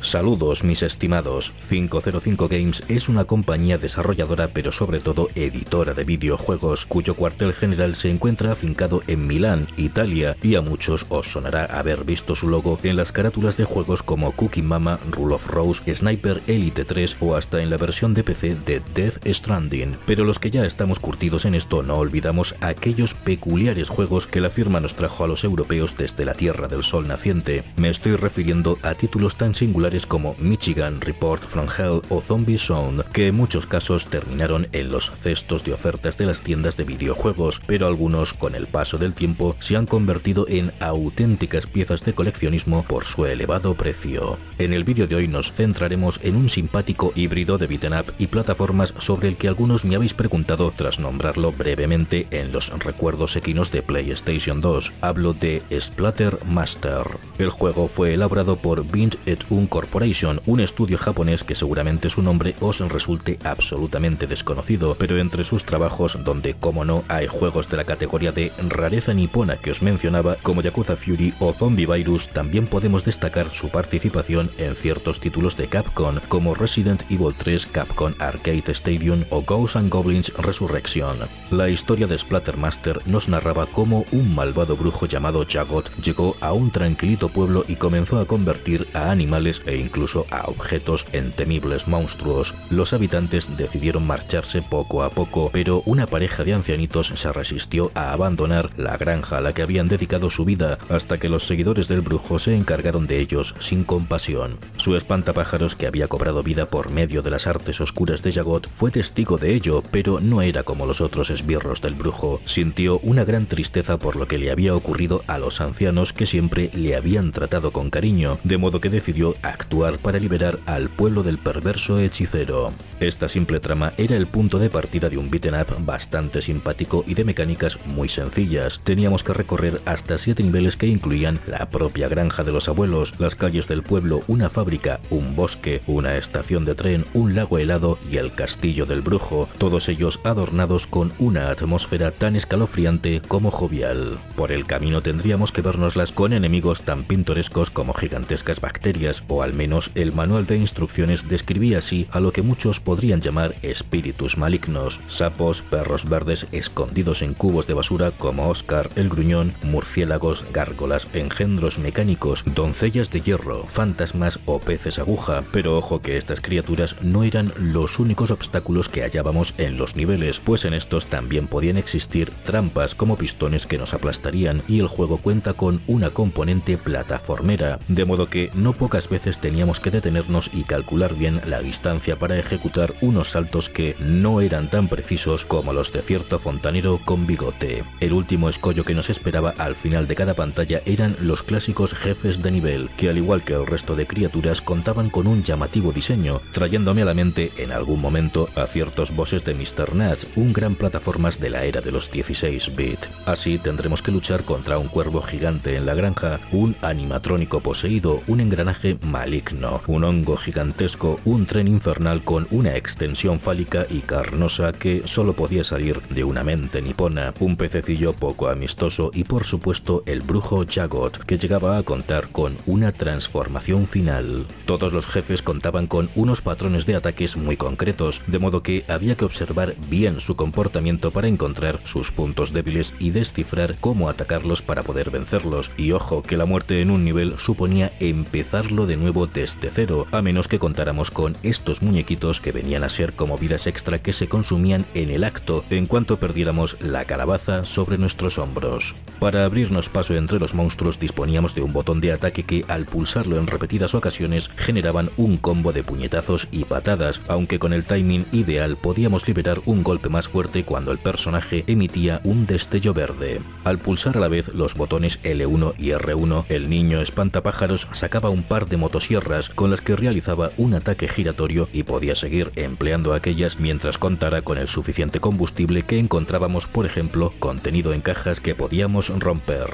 Saludos mis estimados, 505 Games es una compañía desarrolladora pero sobre todo editora de videojuegos cuyo cuartel general se encuentra afincado en Milán, Italia, y a muchos os sonará haber visto su logo en las carátulas de juegos como Cookie Mama, Rule of Rose, Sniper Elite 3 o hasta en la versión de PC de Death Stranding. Pero los que ya estamos curtidos en esto no olvidamos aquellos peculiares juegos que la firma nos trajo a los europeos desde la Tierra del Sol naciente. Me estoy refiriendo a títulos tan singulares como Michigan, Report from Hell o Zombie Zone, que en muchos casos terminaron en los cestos de ofertas de las tiendas de videojuegos, pero algunos con el paso del tiempo se han convertido en auténticas piezas de coleccionismo por su elevado precio. En el vídeo de hoy nos centraremos en un simpático híbrido de beat'em up y plataformas sobre el que algunos me habéis preguntado tras nombrarlo brevemente en los recuerdos equinos de PlayStation 2. Hablo de Splatter Master. El juego fue elaborado por Vincent Uncor. Corporation, un estudio japonés que seguramente su nombre os resulte absolutamente desconocido, pero entre sus trabajos, donde como no hay juegos de la categoría de rareza nipona que os mencionaba, como Yakuza Fury o Zombie Virus, también podemos destacar su participación en ciertos títulos de Capcom, como Resident Evil 3, Capcom Arcade Stadium o Ghosts and Goblins Resurrection. La historia de Splatter Master nos narraba cómo un malvado brujo llamado Jagot llegó a un tranquilito pueblo y comenzó a convertir a animales e incluso a objetos en temibles monstruos. Los habitantes decidieron marcharse poco a poco, pero una pareja de ancianitos se resistió a abandonar la granja a la que habían dedicado su vida, hasta que los seguidores del brujo se encargaron de ellos sin compasión. Su espantapájaros, que había cobrado vida por medio de las artes oscuras de Jagot, fue testigo de ello, pero no era como los otros esbirros del brujo. Sintió una gran tristeza por lo que le había ocurrido a los ancianos que siempre le habían tratado con cariño, de modo que decidió actuar para liberar al pueblo del perverso hechicero. Esta simple trama era el punto de partida de un beat'em up bastante simpático y de mecánicas muy sencillas. Teníamos que recorrer hasta 7 niveles que incluían la propia granja de los abuelos, las calles del pueblo, una fábrica, un bosque, una estación de tren, un lago helado y el castillo del brujo, todos ellos adornados con una atmósfera tan escalofriante como jovial. Por el camino tendríamos que vernoslas con enemigos tan pintorescos como gigantescas bacterias, o al menos el manual de instrucciones describía así a lo que muchos podrían llamar espíritus malignos: sapos, perros verdes escondidos en cubos de basura como Oscar el Gruñón, murciélagos, gárgolas, engendros mecánicos, doncellas de hierro, fantasmas o peces aguja. Pero ojo, que estas criaturas no eran los únicos obstáculos que hallábamos en los niveles, pues en estos también podían existir trampas como pistones que nos aplastarían, y el juego cuenta con una componente plataformera, de modo que no pocas veces teníamos que detenernos y calcular bien la distancia para ejecutar unos saltos que no eran tan precisos como los de cierto fontanero con bigote. El último escollo que nos esperaba al final de cada pantalla eran los clásicos jefes de nivel, que al igual que el resto de criaturas contaban con un llamativo diseño, trayéndome a la mente en algún momento a ciertos bosses de Mr. Nuts, un gran plataformas de la era de los 16 bits. Así tendremos que luchar contra un cuervo gigante en la granja, un animatrónico poseído, un engranaje maligno, un hongo gigantesco, un tren infernal con una extensión fálica y carnosa que solo podía salir de una mente nipona, un pececillo poco amistoso y por supuesto el brujo Jagot, que llegaba a contar con una transformación final. Todos los jefes contaban con unos patrones de ataques muy concretos, de modo que había que observar bien su comportamiento para encontrar sus puntos débiles y descifrar cómo atacarlos para poder vencerlos. Y ojo, que la muerte en un nivel suponía empezarlo de nuevo desde cero, a menos que contáramos con estos muñequitos que venían a ser como vidas extra que se consumían en el acto en cuanto perdiéramos la calabaza sobre nuestros hombros. Para abrirnos paso entre los monstruos disponíamos de un botón de ataque que, al pulsarlo en repetidas ocasiones, generaban un combo de puñetazos y patadas, aunque con el timing ideal podíamos liberar un golpe más fuerte cuando el personaje emitía un destello verde. Al pulsar a la vez los botones L1 y R1, el niño espantapájaros sacaba un par de motosierras con las que realizaba un ataque giratorio y podía seguir empleando aquellas mientras contara con el suficiente combustible que encontrábamos, por ejemplo, contenido en cajas que podíamos romper.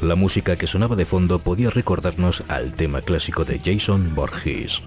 La música que sonaba de fondo podía recordarnos al tema clásico de Jason Voorhees.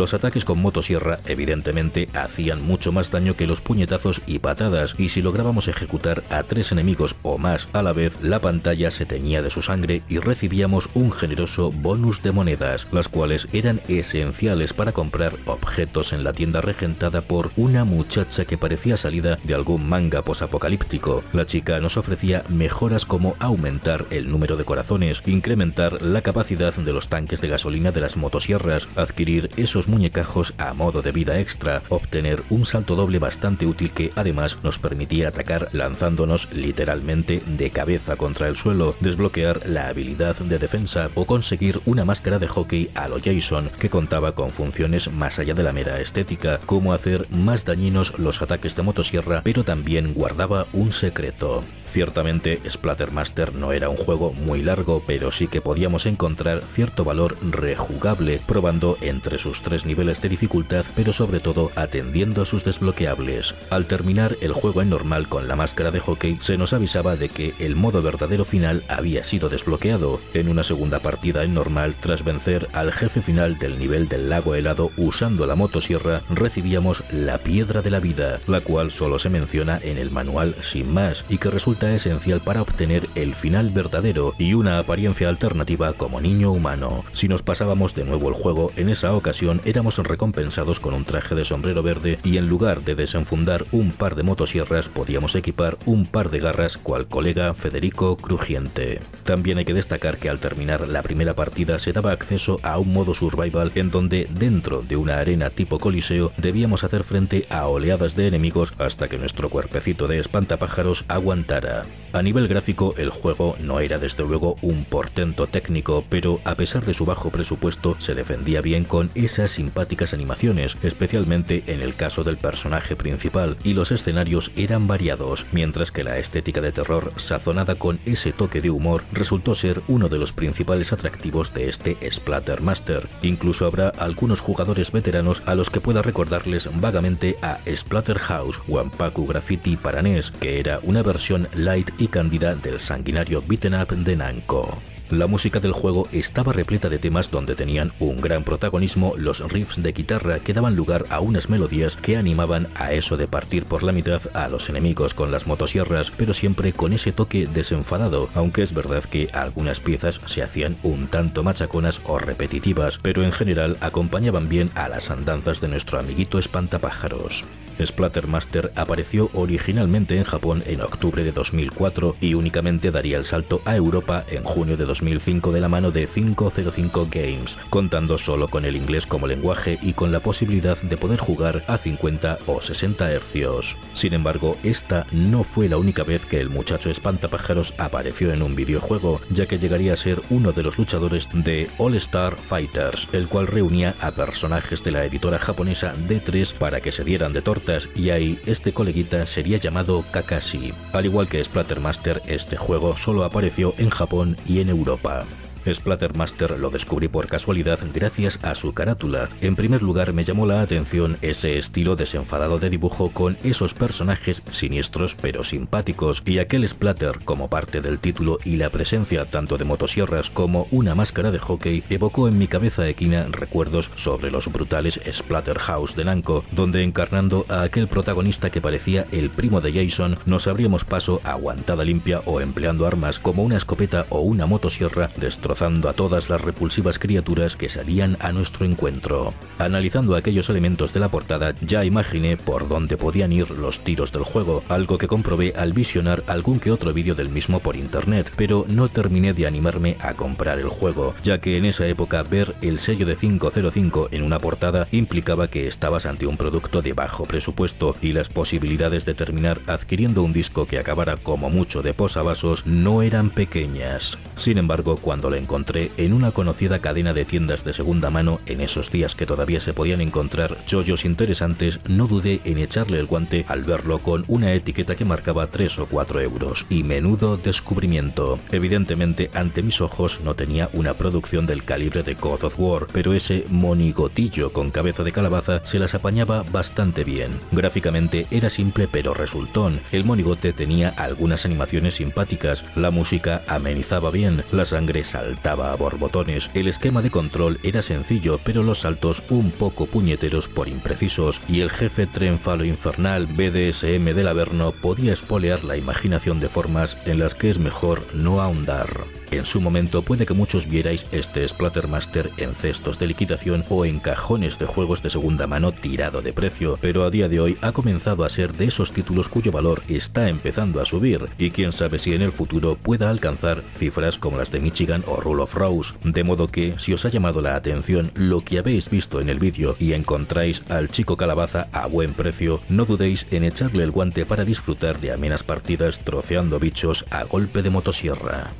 Los ataques con motosierra evidentemente hacían mucho más daño que los puñetazos y patadas, y si lográbamos ejecutar a 3 enemigos o más a la vez, la pantalla se teñía de su sangre y recibíamos un generoso bonus de monedas, las cuales eran esenciales para comprar objetos en la tienda regentada por una muchacha que parecía salida de algún manga posapocalíptico. La chica nos ofrecía mejoras como aumentar el número de corazones, incrementar la capacidad de los tanques de gasolina de las motosierras, adquirir esos muñecajos a modo de vida extra, obtener un salto doble bastante útil que además nos permitía atacar lanzándonos literalmente de cabeza contra el suelo, desbloquear la habilidad de defensa o conseguir una máscara de hockey a lo Jason que contaba con funciones más allá de la mera estética, como hacer más dañinos los ataques de motosierra, pero también guardaba un secreto. Ciertamente, Splatter Master no era un juego muy largo, pero sí que podíamos encontrar cierto valor rejugable, probando entre sus 3 niveles de dificultad, pero sobre todo atendiendo a sus desbloqueables. Al terminar el juego en normal con la máscara de hockey, se nos avisaba de que el modo verdadero final había sido desbloqueado. En una segunda partida en normal, tras vencer al jefe final del nivel del lago helado usando la motosierra, recibíamos la piedra de la vida, la cual solo se menciona en el manual sin más, y que resulta esencial para obtener el final verdadero y una apariencia alternativa como niño humano. Si nos pasábamos de nuevo el juego, en esa ocasión éramos recompensados con un traje de sombrero verde y en lugar de desenfundar un par de motosierras podíamos equipar un par de garras cual colega Federico Crujiente. También hay que destacar que al terminar la primera partida se daba acceso a un modo survival en donde dentro de una arena tipo coliseo debíamos hacer frente a oleadas de enemigos hasta que nuestro cuerpecito de espantapájaros aguantara. A nivel gráfico, el juego no era desde luego un portento técnico, pero a pesar de su bajo presupuesto se defendía bien con esas simpáticas animaciones, especialmente en el caso del personaje principal, y los escenarios eran variados, mientras que la estética de terror, sazonada con ese toque de humor, resultó ser uno de los principales atractivos de este Splatter Master. Incluso habrá algunos jugadores veteranos a los que pueda recordarles vagamente a Splatterhouse, Wampaku Graffiti Paranés, que era una versión light y cándida del sanguinario beaten up de Lanco. La música del juego estaba repleta de temas donde tenían un gran protagonismo los riffs de guitarra que daban lugar a unas melodías que animaban a eso de partir por la mitad a los enemigos con las motosierras, pero siempre con ese toque desenfadado, aunque es verdad que algunas piezas se hacían un tanto machaconas o repetitivas, pero en general acompañaban bien a las andanzas de nuestro amiguito espantapájaros. Splatter Master apareció originalmente en Japón en octubre de 2004 y únicamente daría el salto a Europa en junio de 2005 de la mano de 505 Games, contando solo con el inglés como lenguaje y con la posibilidad de poder jugar a 50 o 60 hercios. Sin embargo, esta no fue la única vez que el muchacho espantapájaros apareció en un videojuego, ya que llegaría a ser uno de los luchadores de All Star Fighters, el cual reunía a personajes de la editora japonesa D3 para que se dieran de torta, y ahí este coleguita sería llamado Kakashi. Al igual que Splatter Master, este juego solo apareció en Japón y en Europa. Splatter Master lo descubrí por casualidad gracias a su carátula. En primer lugar me llamó la atención ese estilo desenfadado de dibujo con esos personajes siniestros pero simpáticos, y aquel Splatter como parte del título y la presencia tanto de motosierras como una máscara de hockey evocó en mi cabeza equina recuerdos sobre los brutales Splatterhouse de Namco, donde encarnando a aquel protagonista que parecía el primo de Jason nos abríamos paso a guantada limpia o empleando armas como una escopeta o una motosierra destrozando a todas las repulsivas criaturas que salían a nuestro encuentro. Analizando aquellos elementos de la portada ya imaginé por dónde podían ir los tiros del juego, algo que comprobé al visionar algún que otro vídeo del mismo por internet, pero no terminé de animarme a comprar el juego, ya que en esa época ver el sello de 505 en una portada implicaba que estabas ante un producto de bajo presupuesto y las posibilidades de terminar adquiriendo un disco que acabara como mucho de posavasos no eran pequeñas. Sin embargo, cuando le encontré en una conocida cadena de tiendas de segunda mano en esos días que todavía se podían encontrar chollos interesantes, no dudé en echarle el guante al verlo con una etiqueta que marcaba 3 o 4 euros. Y menudo descubrimiento. Evidentemente, ante mis ojos no tenía una producción del calibre de God of War, pero ese monigotillo con cabeza de calabaza se las apañaba bastante bien. Gráficamente era simple pero resultón. El monigote tenía algunas animaciones simpáticas, la música amenizaba bien, la sangre salía saltaba a borbotones, el esquema de control era sencillo pero los saltos un poco puñeteros por imprecisos, y el jefe Trenfalo Infernal BDSM del Averno podía espolear la imaginación de formas en las que es mejor no ahondar. En su momento puede que muchos vierais este Splatter Master en cestos de liquidación o en cajones de juegos de segunda mano tirado de precio, pero a día de hoy ha comenzado a ser de esos títulos cuyo valor está empezando a subir, y quién sabe si en el futuro pueda alcanzar cifras como las de Michigan o Rule of Rose, de modo que si os ha llamado la atención lo que habéis visto en el vídeo y encontráis al chico calabaza a buen precio, no dudéis en echarle el guante para disfrutar de amenas partidas troceando bichos a golpe de motosierra.